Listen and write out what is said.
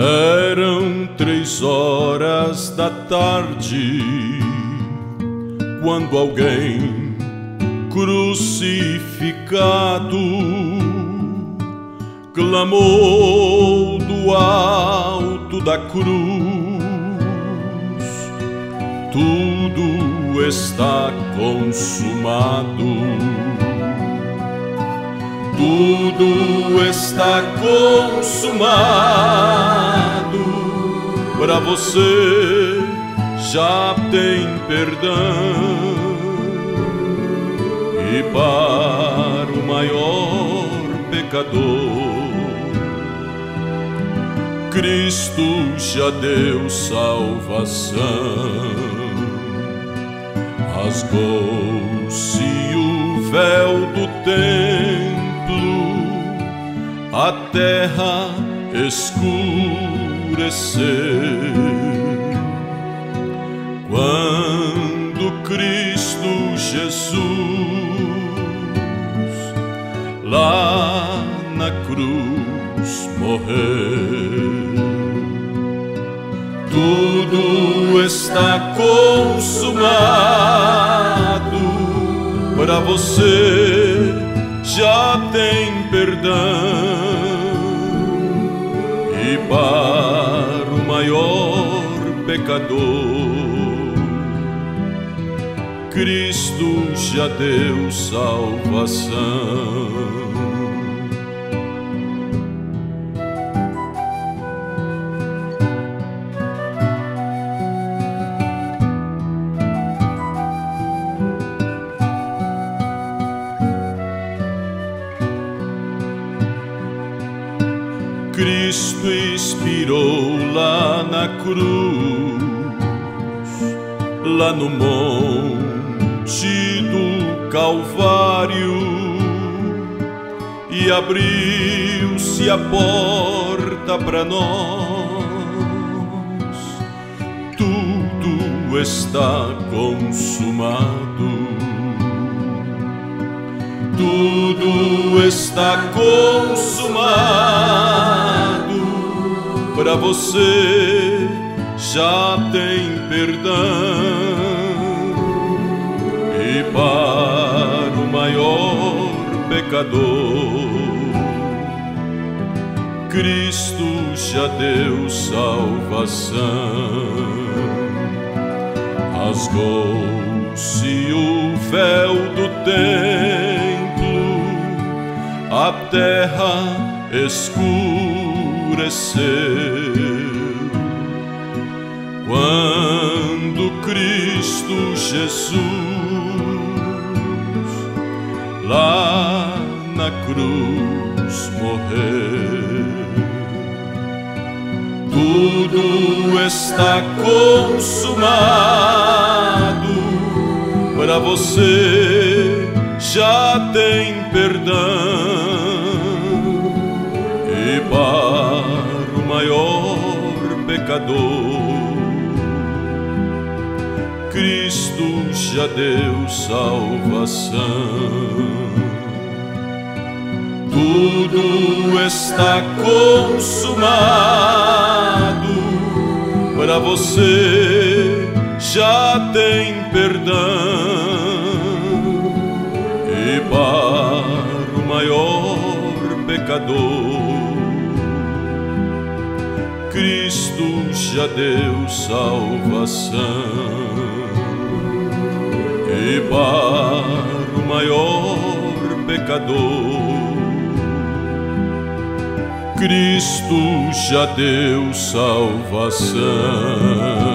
Eram 3 horas da tarde, quando alguém crucificado clamou do alto da cruz: tudo está consumado. Tudo está consumado, para você já tem perdão. E para o maior pecador, Cristo já deu salvação. Rasgou-se o véu do tempo, a terra escureceu, quando Cristo Jesus lá na cruz morreu. Tudo está consumado, para você já tem perdão. E para o maior pecador, Cristo já deu salvação. Cristo expirou lá na cruz, lá no Monte do Calvário, e abriu-se a porta para nós. Tudo está consumado. Tudo está consumado, para você já tem perdão. E para o maior pecador, Cristo já deu salvação. Rasgou-se o véu do tempo, a terra escureceu, quando Cristo Jesus lá na cruz morreu. Tudo está consumado, para você já tem perdão. E para o maior pecador, Cristo já deu salvação. Tudo está consumado, para você já tem perdão. E para o maior pecador, Cristo já deu salvação. E para o maior pecador, Cristo já deu salvação.